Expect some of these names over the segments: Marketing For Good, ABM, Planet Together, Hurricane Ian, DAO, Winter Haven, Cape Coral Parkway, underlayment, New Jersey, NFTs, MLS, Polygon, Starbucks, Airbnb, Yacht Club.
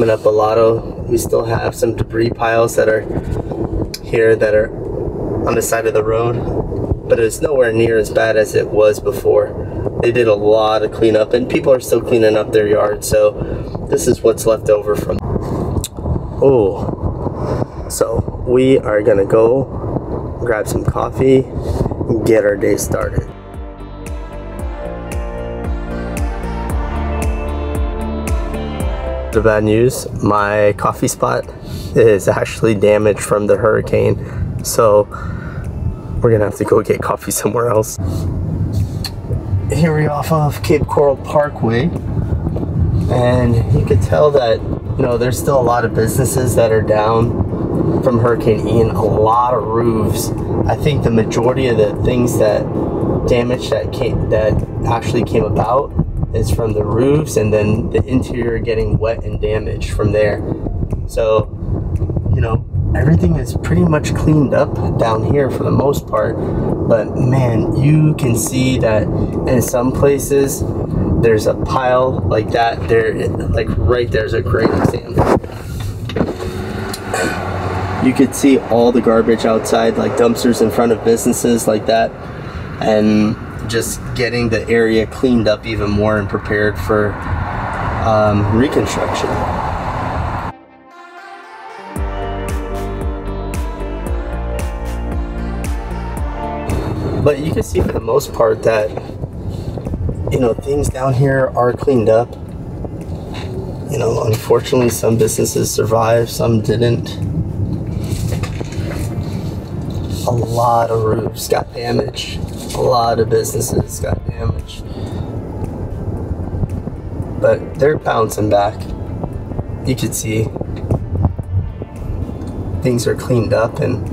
coming up a lotto. We still have some debris piles that are here that are on the side of the road, but it's nowhere near as bad as it was before. They did a lot of cleanup, and people are still cleaning up their yard, so this is what's left over from. Oh, so we are gonna go grab some coffee and get our day started. The bad news, my coffee spot is actually damaged from the hurricane, so we're gonna have to go get coffee somewhere else. Here we're off of Cape Coral Parkway, and you could tell that, you know, there's still a lot of businesses that are down from Hurricane Ian, a lot of roofs. I think the majority of the things that damage that actually came about is from the roofs, and then the interior getting wet and damaged from there. So, you know, everything is pretty much cleaned up down here for the most part, but man, you can see that in some places there's a pile like that there, like right there's a great example. You could see all the garbage outside, like dumpsters in front of businesses like that, and just getting the area cleaned up even more and prepared for reconstruction. But you can see for the most part that, you know, things down here are cleaned up. You know, unfortunately some businesses survived, some didn't. A lot of roofs got damaged. A lot of businesses got damaged, but they're bouncing back. You can see things are cleaned up, and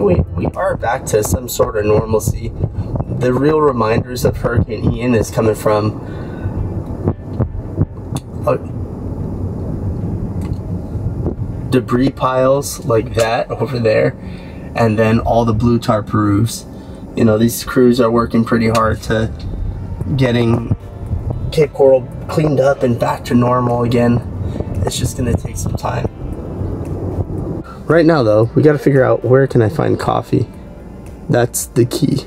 we are back to some sort of normalcy. The real reminders of Hurricane Ian is coming from debris piles like that over there, and then all the blue tarp roofs. You know, these crews are working pretty hard to getting Cape Coral cleaned up and back to normal again. It's just gonna take some time. Right now though, we gotta figure out where can I find coffee. That's the key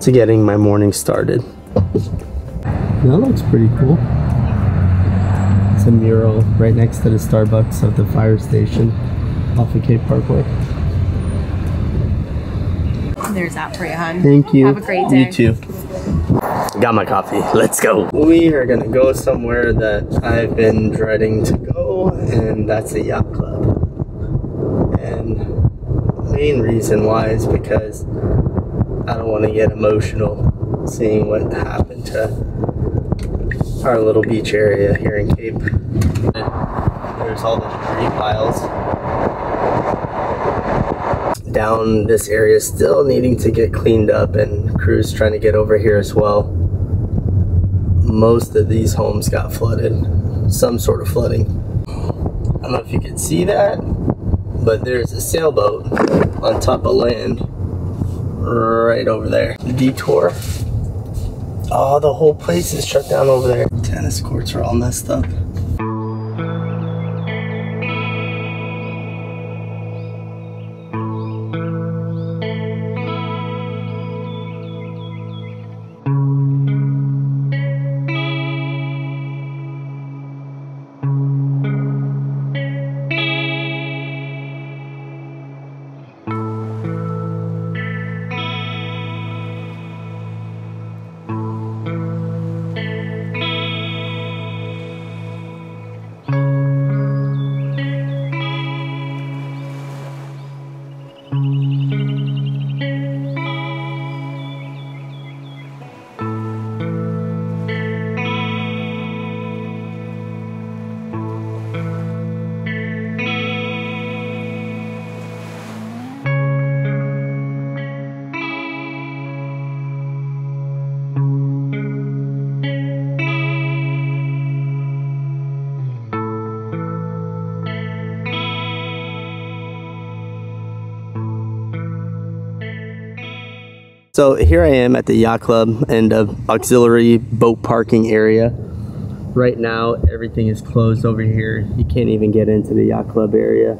to getting my morning started. That looks pretty cool. It's a mural right next to the Starbucks of the fire station off of Cape Parkway. There's that for you, hon. Thank you. Have a great day. You too. Got my coffee. Let's go. We are going to go somewhere that I've been dreading to go, and that's the Yacht Club. And the main reason why is because I don't want to get emotional seeing what happened to our little beach area here in Cape. There's all the debris piles. Down this area still needing to get cleaned up, and crews trying to get over here as well. Most of these homes got flooded, some sort of flooding. I don't know if you can see that, but there's a sailboat on top of land right over there. The detour. Oh, the whole place is shut down over there. Tennis courts are all messed up. So here I am at the Yacht Club and the auxiliary boat parking area. Right now, everything is closed over here. You can't even get into the Yacht Club area.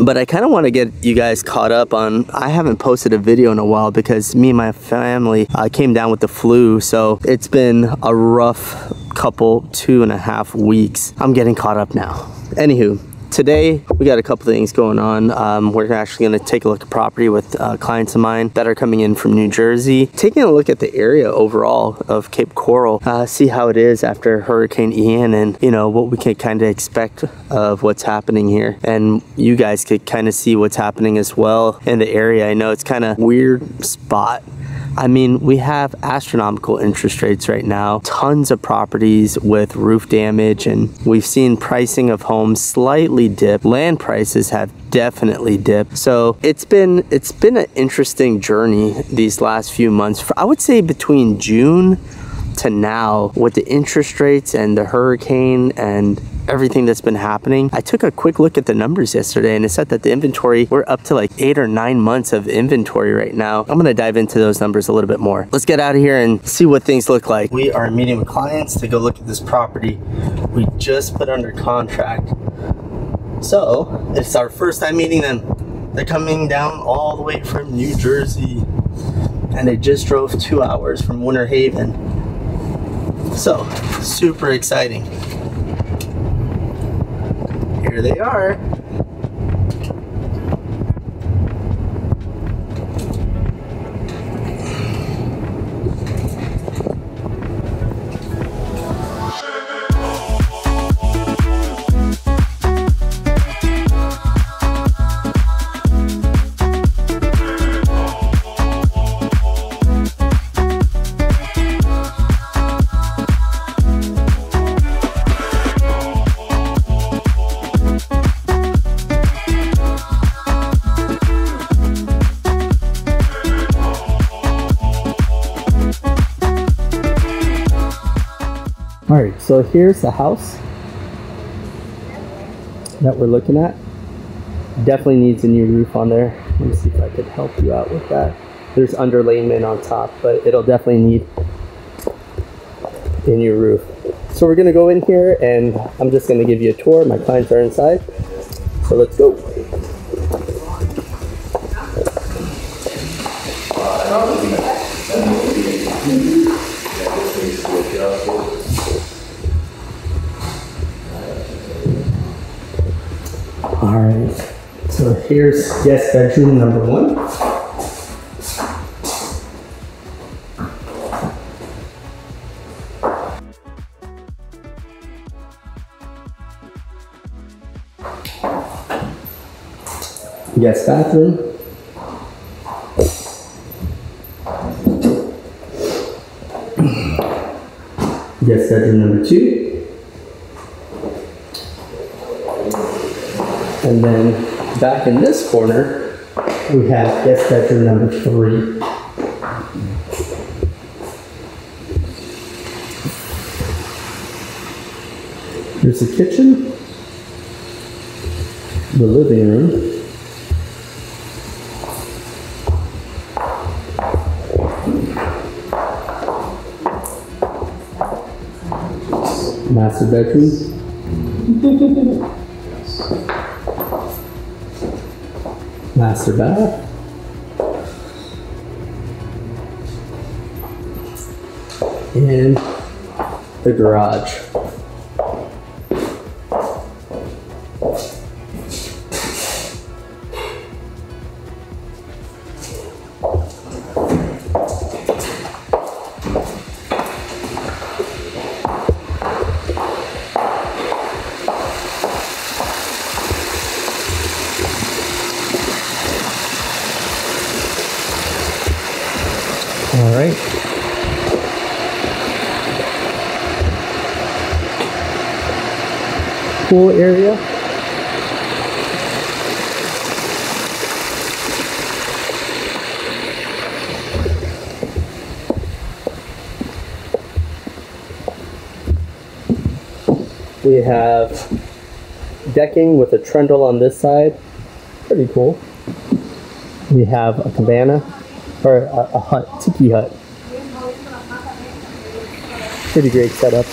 But I kind of want to get you guys caught up on, I haven't posted a video in a while because me and my family came down with the flu. So it's been a rough couple 2.5 weeks. I'm getting caught up now. Anywho, today we got a couple things going on. We're actually going to take a look at property with clients of mine that are coming in from New Jersey. Taking a look at the area overall of Cape Coral, see how it is after Hurricane Ian and, you know, what we can kind of expect of what's happening here. And you guys could kind of see what's happening as well in the area. I know it's kind of a weird spot. I mean, we have astronomical interest rates right now, tons of properties with roof damage, and we've seen pricing of homes slightly dip. Land prices have definitely dipped. So it's been an interesting journey these last few months. I would say between June to now, with the interest rates and the hurricane and everything that's been happening. I took a quick look at the numbers yesterday and it said that the inventory, we're up to like 8 or 9 months of inventory right now. I'm gonna dive into those numbers a little bit more. Let's get out of here and see what things look like. We are meeting with clients to go look at this property we just put under contract. So it's our first time meeting them. They're coming down all the way from New Jersey and they just drove 2 hours from Winter Haven. So super exciting. Here they are. Alright, so here's the house that we're looking at. Definitely needs a new roof on there. Let me see if I could help you out with that. There's underlayment on top, but it'll definitely need a new roof. So we're going to go in here and I'm just going to give you a tour. My clients are inside. So let's go. All right, so here's guest bedroom number one. Guest bathroom. Guest bedroom number two. And then back in this corner, we have guest bedroom number three. Here's the kitchen, the living room, master bedroom. Master bath and the garage. All right. Pool area. We have decking with a trundle on this side. Pretty cool. We have a cabana. Or a hut, tiki hut. pretty great setup.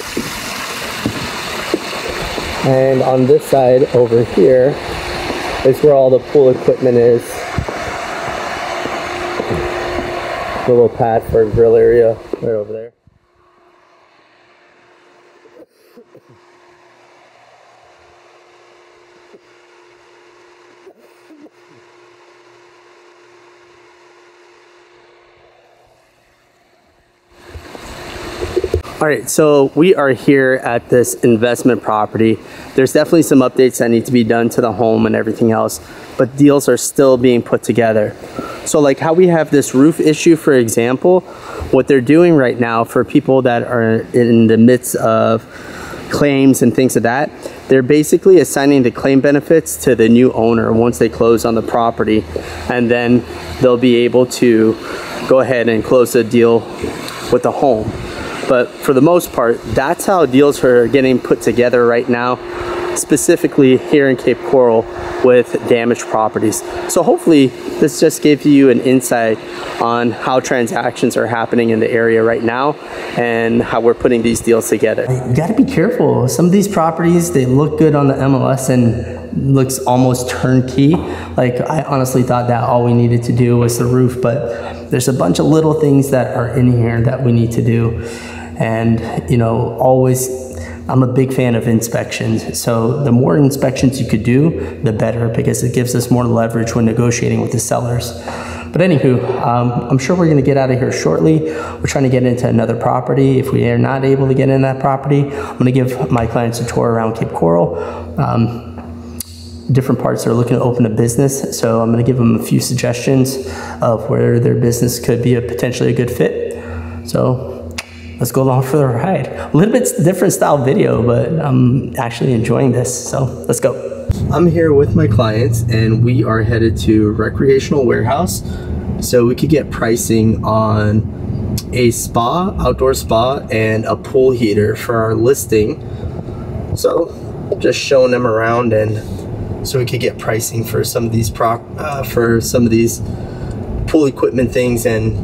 And on this side over here is where all the pool equipment is. A little pad for a grill area right over there. All right, so we are here at this investment property. There's definitely some updates that need to be done to the home and everything else, but deals are still being put together. So like how we have this roof issue, for example, what they're doing right now for people that are in the midst of claims and things of that, they're basically assigning the claim benefits to the new owner once they close on the property, and then they'll be able to go ahead and close the deal with the home. But for the most part, that's how deals are getting put together right now, specifically here in Cape Coral with damaged properties. So hopefully this just gave you an insight on how transactions are happening in the area right now and how we're putting these deals together. You gotta be careful. Some of these properties, they look good on the MLS and looks almost turnkey. Like I honestly thought that all we needed to do was the roof, but there's a bunch of little things that are in here that we need to do. And you know, always, I'm a big fan of inspections. So the more inspections you could do, the better, because it gives us more leverage when negotiating with the sellers. But anywho, I'm sure we're gonna get out of here shortly. We're trying to get into another property. If we are not able to get in that property, I'm gonna give my clients a tour around Cape Coral. Different parts are looking to open a business. So I'm gonna give them a few suggestions of where their business could be a potentially a good fit. So let's go along for the ride. A little bit different style video, but I'm actually enjoying this, so let's go. I'm here with my clients and we are headed to Recreational Warehouse so we could get pricing on a spa, outdoor spa, and a pool heater for our listing. So just showing them around and so we could get pricing for some of these pool equipment things, and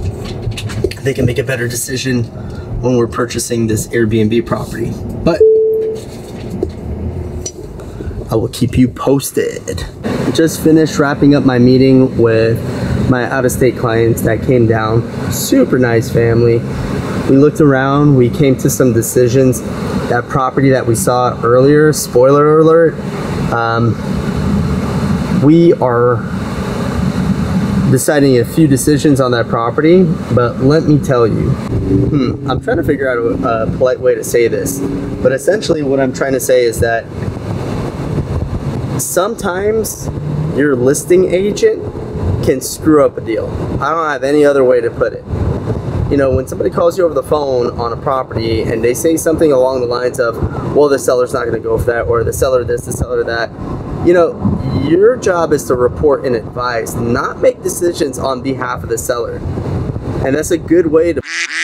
they can make a better decision when we're purchasing this Airbnb property. But I will keep you posted. Just finished wrapping up my meeting with my out-of-state clients that came down. Super nice family. We looked around, we came to some decisions. That property that we saw earlier, spoiler alert, we are deciding a few decisions on that property, but let me tell you, I'm trying to figure out a polite way to say this, but essentially what I'm trying to say is that sometimes your listing agent can screw up a deal. I don't have any other way to put it. You know, when somebody calls you over the phone on a property and they say something along the lines of, well, the seller's not gonna go for that, or the seller this, the seller that, you know, your job is to report and advise, not make decisions on behalf of the seller. And that's a good way to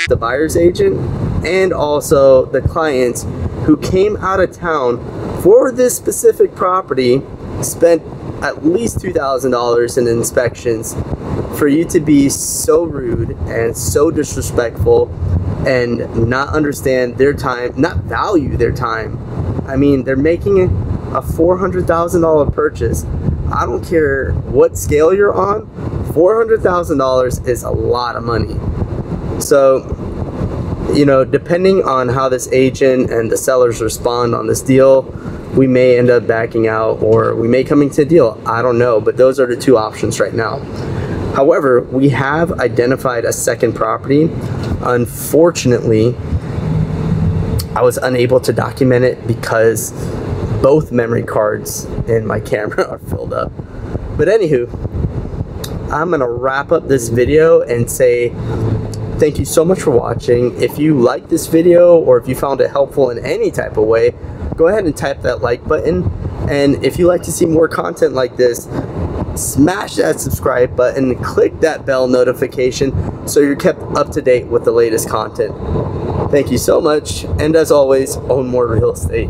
the buyer's agent and also the clients who came out of town for this specific property, spent at least $2,000 in inspections for you to be so rude and so disrespectful and not understand their time, not value their time. I mean, they're making it a $400,000 purchase. I don't care what scale you're on, $400,000 is a lot of money. So, you know, depending on how this agent and the sellers respond on this deal, we may end up backing out or we may come into a deal. I don't know, but those are the two options right now. However, we have identified a second property. Unfortunately, I was unable to document it because both memory cards in my camera are filled up. But anywho, I'm gonna wrap up this video and say thank you so much for watching. If you liked this video or if you found it helpful in any type of way, go ahead and tap that like button. And if you like to see more content like this, smash that subscribe button, click that bell notification so you're kept up to date with the latest content. Thank you so much. And as always, own more real estate.